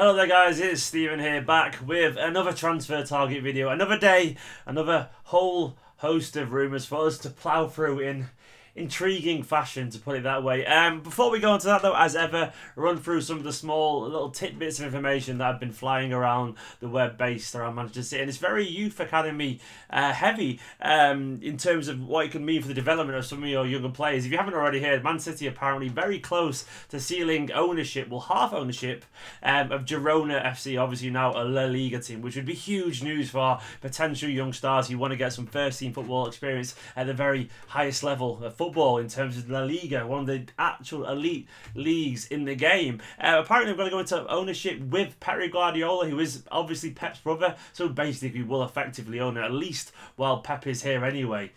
Hello there guys, it's Stephen here, back with another transfer target video. Another day, another whole host of rumours for us to plough through in intriguing fashion, to put it that way. Before we go into that though, as ever, run through some of the small little tidbits of information that have been flying around the web based around Manchester City, and it's very youth academy heavy in terms of what it can mean for the development of some of your younger players. If you haven't already heard, Man City apparently very close to sealing ownership, well, half ownership of Girona FC, obviously now a La Liga team, which would be huge news for potential young stars who want to get some first team football experience at the very highest level of football. In terms of La Liga, one of the actual elite leagues in the game. Apparently, we're going to go into ownership with Pep Guardiola, who is obviously Pep's brother, so basically will effectively own it, at least while Pep is here anyway.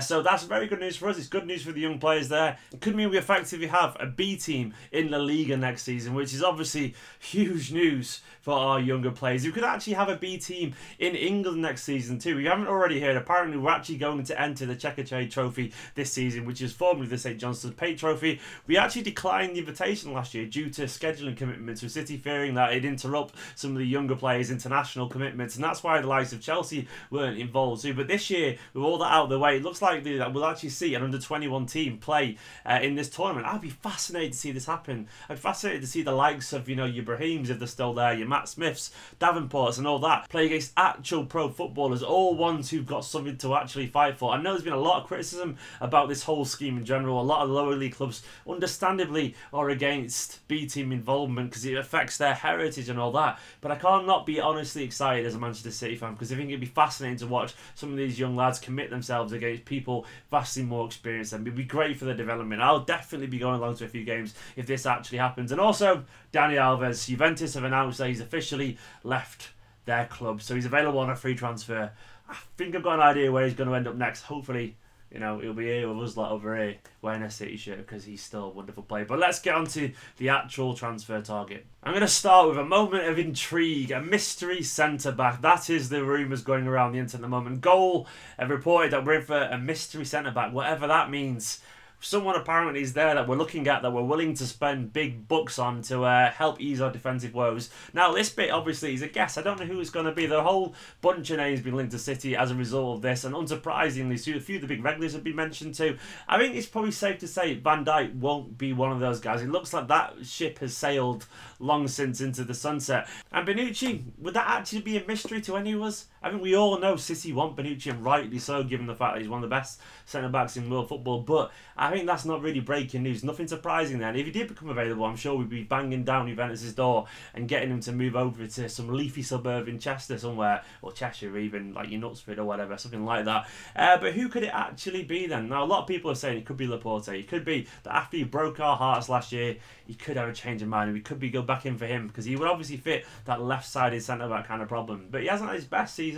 So that's very good news for us. It's good news for the young players there. It could mean we effectively have a B team in La Liga next season, which is obviously huge news for our younger players. We could actually have a B team in England next season too. If you haven't already heard, apparently we're actually going to enter the Checker Trade Trophy this season, which is formerly the St. Johnston's Pay Trophy. We actually declined the invitation last year due to scheduling commitments with City, fearing that it'd interrupt some of the younger players' international commitments, and that's why the likes of Chelsea weren't involved too. But this year, with all that out of the way, it looks like that we'll actually see an under-21 team play in this tournament. I'd be fascinated to see this happen. I'd be fascinated to see the likes of, you know, your Brahim's, if they're still there, your Matt Smiths, Davenports and all that, play against actual pro footballers, all ones who've got something to actually fight for. I know there's been a lot of criticism about this whole scheme in general. A lot of lower league clubs understandably are against B team involvement because it affects their heritage and all that, but I can't not be honestly excited as a Manchester City fan, because I think it'd be fascinating to watch some of these young lads commit themselves against people vastly more experienced than them. It'd be great for their development. I'll definitely be going along to a few games if this actually happens. And also Dani Alves, Juventus have announced that he's officially left their club, so he's available on a free transfer. I think I've got an idea where he's going to end up next. Hopefully, you know, he'll be here with us lot over here wearing a City shirt, because he's still a wonderful player. But let's get on to the actual transfer target. I'm going to start with a moment of intrigue, a mystery centre-back. That is the rumours going around the internet at the moment. Goal have reported that we're in for a mystery centre-back, whatever that means. Someone apparently is there that we're looking at, that we're willing to spend big bucks on to help ease our defensive woes. Now, this bit obviously is a guess. I don't know who it's going to be. The whole bunch of names been linked to City as a result of this, and unsurprisingly, so a few of the big regulars have been mentioned too. I think it's probably safe to say Van Dijk won't be one of those guys. It looks like that ship has sailed long since into the sunset. And Benucci, would that actually be a mystery to any of us? I mean, we all know City want Benucci, and rightly so, given the fact that he's one of the best centre-backs in world football, but I think that's not really breaking news. Nothing surprising then. If he did become available, I'm sure we'd be banging down Juventus' door and getting him to move over to some leafy suburb in Chester somewhere, or Cheshire even, like your Knutsford or whatever, something like that. But who could it actually be then? Now, a lot of people are saying it could be Laporte. It could be that after he broke our hearts last year, he could have a change of mind, and we could be go back in for him, because he would obviously fit that left-sided centre-back kind of problem. But he hasn't had his best season,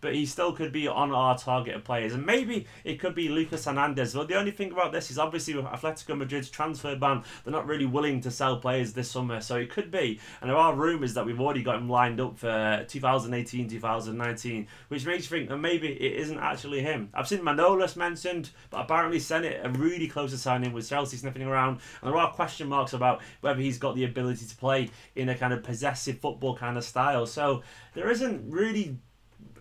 but he still could be on our target of players. And maybe it could be Lucas Hernandez. But the only thing about this is obviously with Atletico Madrid's transfer ban, they're not really willing to sell players this summer. So it could be, and there are rumours that we've already got him lined up for 2018-2019, which makes you think that maybe it isn't actually him. I've seen Manolas mentioned, but apparently Senna are really close to signing with Chelsea sniffing around. And there are question marks about whether he's got the ability to play in a kind of possessive football kind of style. So there isn't really...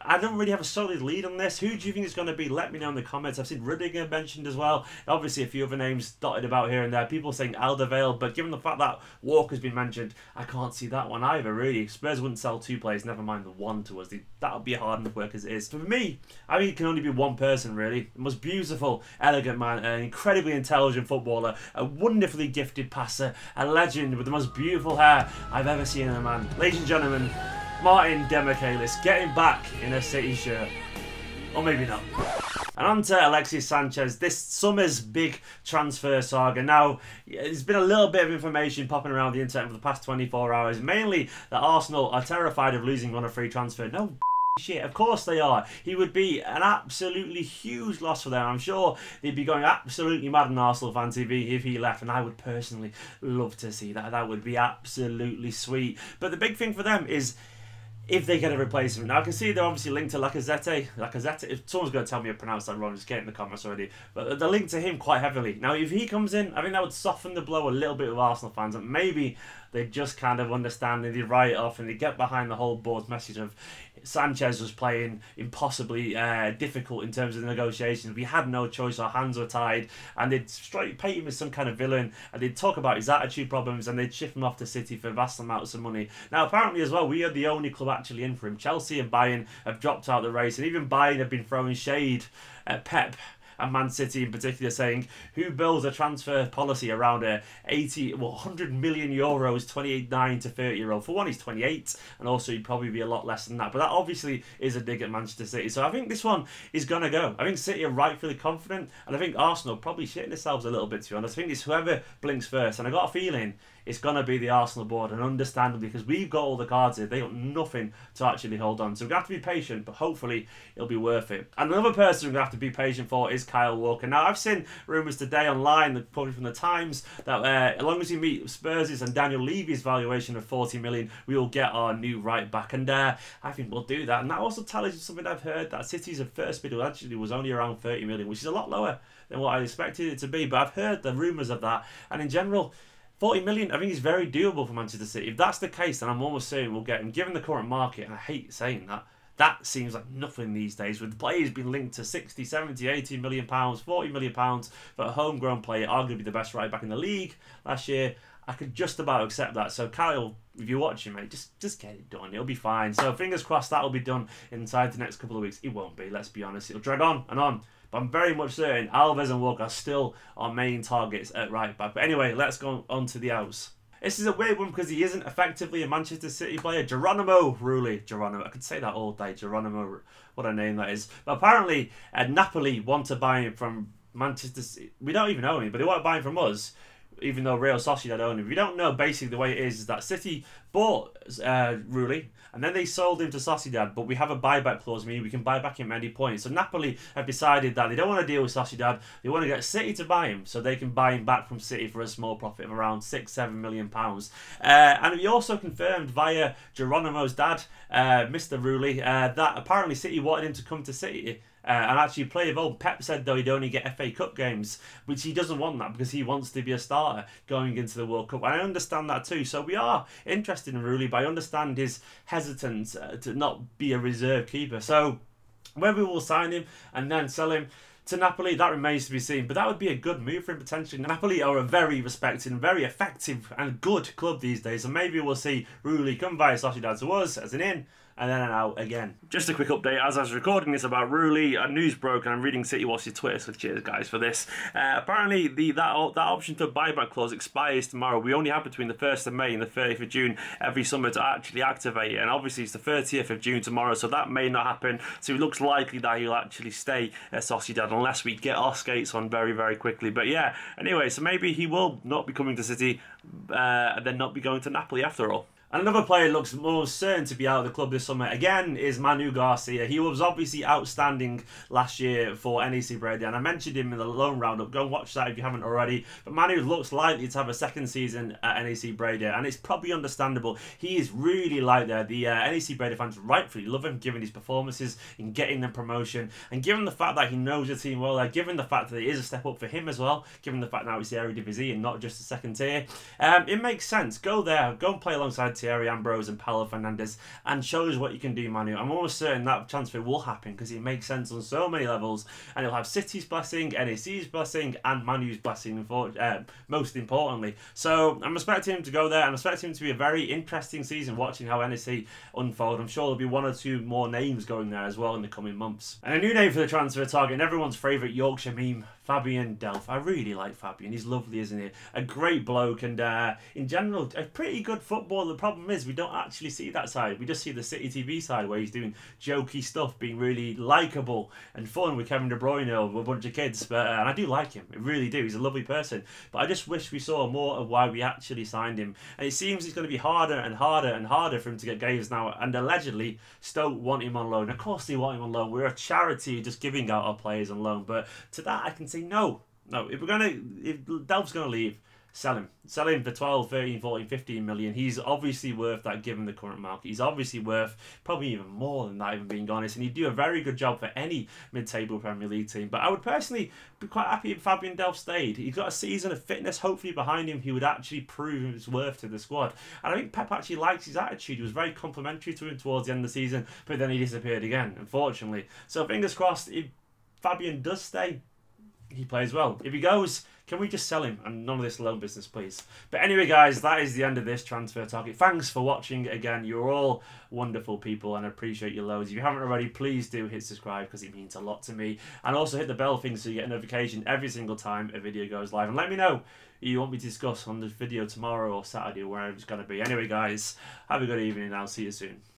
I don't really have a solid lead on this. Who do you think it's going to be? Let me know in the comments. I've seen Rüdiger mentioned as well. Obviously, a few other names dotted about here and there. People saying Alderweireld, but given the fact that Walker's been mentioned, I can't see that one either, really. Spurs wouldn't sell two players, never mind the one to us. That would be hard enough work as it is. For me, I mean, it can only be one person, really. The most beautiful, elegant man, an incredibly intelligent footballer, a wonderfully gifted passer, a legend with the most beautiful hair I've ever seen in a man. Ladies and gentlemen, Martin Demichelis, getting back in a City shirt. Or maybe not. And on to Alexis Sanchez, this summer's big transfer saga. Now, there's been a little bit of information popping around the internet for the past 24 hours, mainly that Arsenal are terrified of losing on a free transfer. No shit, of course they are. He would be an absolutely huge loss for them. I'm sure they'd be going absolutely mad on Arsenal Fan TV if he left, and I would personally love to see that. That would be absolutely sweet. But the big thing for them is if they get a replacement. Now I can see they're obviously linked to Lacazette. Lacazette, if someone's going to tell me I pronounced that wrong, just get in the comments already. But they're linked to him quite heavily. Now if he comes in, I think that would soften the blow a little bit with Arsenal fans, and maybe they just kind of understand and they write it off and they get behind the whole board's message of Sanchez was playing impossibly difficult in terms of the negotiations. We had no choice, our hands were tied, and they'd straight paint him as some kind of villain, and they'd talk about his attitude problems, and they'd shift him off to City for vast amounts of money. Now apparently as well, we are the only club actually in for him. Chelsea and Bayern have dropped out of the race, and even Bayern have been throwing shade at Pep and Man City in particular, saying who builds a transfer policy around a 100 million euros 29 to 30-year-old. For one, he's 28, and also he'd probably be a lot less than that. But that obviously is a dig at Manchester City. So I think this one is going to go. I think City are rightfully confident, and I think Arsenal probably shitting themselves a little bit, to be honest. I think it's whoever blinks first, and I got a feeling it's going to be the Arsenal board, and understandably, because we've got all the cards here. They got nothing to actually hold on. So we're going to have to be patient, but hopefully it'll be worth it. And another person we're going to have to be patient for is Kyle Walker. Now, I've seen rumours today online, probably from the Times, that as long as we meet Spurs' and Daniel Levy's valuation of 40 million, we will get our new right back. And I think we'll do that. And that also tells you something I've heard, that City's first bid actually was only around 30 million, which is a lot lower than what I expected it to be. But I've heard the rumours of that. And in general, 40 million, I think, is very doable for Manchester City. If that's the case, then I'm almost certain we'll get him. Given the current market, and I hate saying that, that seems like nothing these days, with players being linked to 60, 70, 80 million pounds, 40 million pounds for a homegrown player, arguably the best right back in the league last year. I could just about accept that. So Kyle, if you're watching, mate, just get it done. It'll be fine. So fingers crossed that'll be done inside the next couple of weeks. It won't be, let's be honest. It'll drag on and on. But I'm very much certain Alves and Walker are still our main targets at right back. But anyway, let's go on to the outs. This is a weird one because he isn't effectively a Manchester City player. Geronimo Rulli. Geronimo. I could say that all day. Geronimo. What a name that is. But apparently, Napoli want to buy him from Manchester City. We don't even know him, but they want to buy him from us, even though Real Sociedad own him. If you don't know, basically the way it is that City bought Rulli, and then they sold him to Sociedad, but we have a buyback clause, meaning we can buy back him at any point. So Napoli have decided that they don't want to deal with Sociedad, they want to get City to buy him, so they can buy him back from City for a small profit of around 6–7 million pounds. And we also confirmed via Geronimo's dad, Mr. Rulli, that apparently City wanted him to come to City and actually play of old. Pep said, though, he'd only get FA Cup games, which he doesn't want that because he wants to be a starter going into the World Cup. And I understand that too. So we are interested in Rulli, but I understand his hesitance to not be a reserve keeper. So whether we will sign him and then sell him to Napoli, that remains to be seen, but that would be a good move for him potentially. Napoli are a very respected and very effective and good club these days, and maybe we'll see Rulli come via Sociedad to us as an in, and then an out again. Just a quick update, as I was recording this about Rulli, a news broke, and I'm reading City Watch's Twitter, so cheers guys for this. Apparently, that option to buyback clause expires tomorrow. We only have between the 1st of May and the 30th of June every summer to actually activate it, and obviously it's the 30th of June tomorrow, so that may not happen. So it looks likely that he'll actually stay at Sociedad unless we get our skates on very, very quickly. But yeah, anyway, so maybe he will not be coming to City, and then not be going to Napoli after all. Another player looks more certain to be out of the club this summer again is Manu Garcia. He was obviously outstanding last year for NAC Breda, and I mentioned him in the loan roundup. Go and watch that if you haven't already. But Manu looks likely to have a second season at NAC Breda, and it's probably understandable. He is really like there. The NAC Breda fans rightfully love him, given his performances in getting them promotion, and given the fact that he knows the team well, given the fact that it is a step up for him as well, given the fact now it's the Eredivisie and not just the second tier. It makes sense. Go there, go and play alongside Thierry Ambrose and Paolo Fernandez, and shows what you can do, Manu. I'm almost certain that transfer will happen because it makes sense on so many levels, and it'll have City's blessing, NAC's blessing, and Manu's blessing, most importantly. So I'm expecting him to go there, and I'm expecting him to be a very interesting season, watching how NAC unfold. I'm sure there'll be one or two more names going there as well in the coming months. And a new name for the transfer target, and everyone's favourite Yorkshire meme, Fabian Delph. I really like Fabian. He's lovely, isn't he? A great bloke, and in general, a pretty good footballer. Problem is, we don't actually see that side. We just see the City TV side where he's doing jokey stuff, being really likeable and fun with Kevin De Bruyne or a bunch of kids. But and I do like him, I really do. He's a lovely person. But I just wish we saw more of why we actually signed him. And it seems it's going to be harder and harder and harder for him to get games now. And allegedly, Stoke want him on loan. Of course, they want him on loan. We're a charity just giving out our players on loan. But to that, I can say no. No, if Delph's going to leave, Sell him. Sell him for 12, 13, 14, 15 million. He's obviously worth that given the current market. He's obviously worth probably even more than that, if I'm being honest. And he'd do a very good job for any mid-table Premier League team. But I would personally be quite happy if Fabian Delph stayed. He's got a season of fitness hopefully behind him. He would actually prove his worth to the squad. And I think Pep actually likes his attitude. He was very complimentary to him towards the end of the season. But then he disappeared again, unfortunately. So fingers crossed, if Fabian does stay, he plays well. If he goes, can we just sell him and none of this loan business, please? But anyway, guys, that is the end of this transfer target. Thanks for watching again. You're all wonderful people and I appreciate you loads. If you haven't already, please do hit subscribe because it means a lot to me. And also hit the bell thing so you get a notification every single time a video goes live. And let me know if you want me to discuss on this video tomorrow or Saturday or wherever it's going to be. Anyway, guys, have a good evening and I'll see you soon.